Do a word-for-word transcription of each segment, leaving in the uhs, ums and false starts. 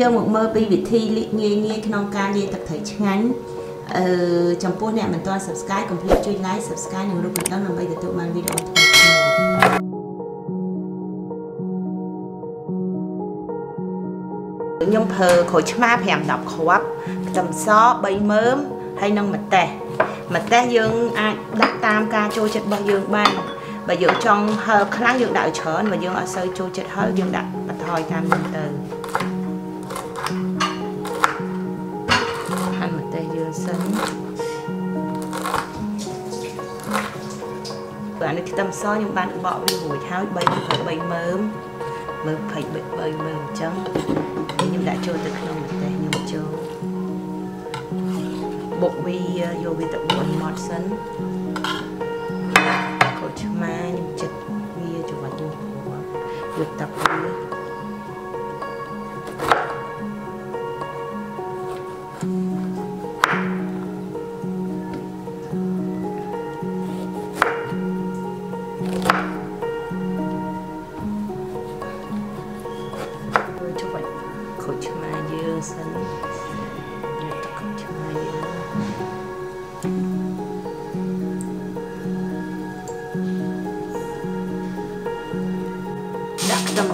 Trong một mơ bị vị thi lị nghe nghe trong ca nghe tập thể ngắn trong post này mình toàn subscribe complete chui like subscribe những lúc mình đang làm bài tập tụi mình video. Nhưng phờ khối chma phèm đọc khóp tầm xó bay mớm hay nâng mật tè mật tè dương ai đặt tam ca chua chật bao dương ban và dương trong hờ kháng dương đạo trở và dương ở sơ chua chật hơi dương đặt và thòi tam mật tè ăn mật tè dương sấn và nó tầm xó nhưng bạn bỏ đi buổi tháo bay bay mớm mớm phải bay mớm trắng nhưng đã cho từ không được để nhưng cho bộ vi vô vi tập quần mọt sấn cổ chấm ma nhưng chật vi chụp ảnh nhưng được tập vi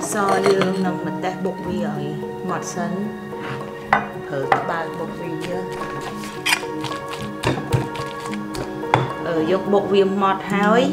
so dương nằm mật tép bột vi rồi mọt sấn thử ba bột vi chưa ở dục bột vi mọt hói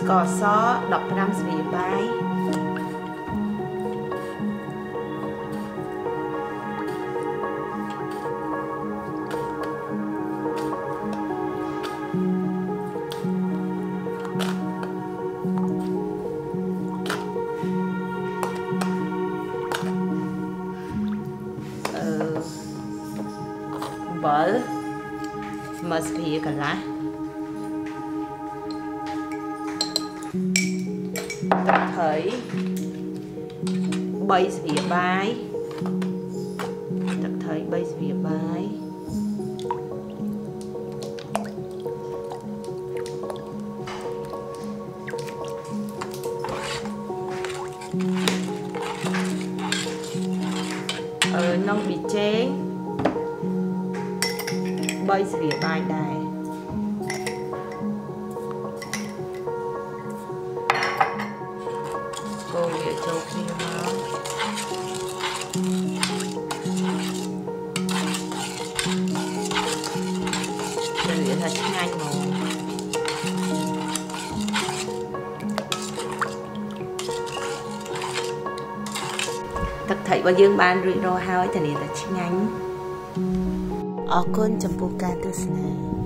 score xó đọc năm vì bài must be cái lá ta thấy bay vía bay ta thấy bay vía bay ở nông bị chế bây giờ bài đài cô về châu kia máu từ thật nhanh màu thật thầy và dương ban rủi ro hao ấy thì là nhanh អរគុណចំពោះការទស្សនា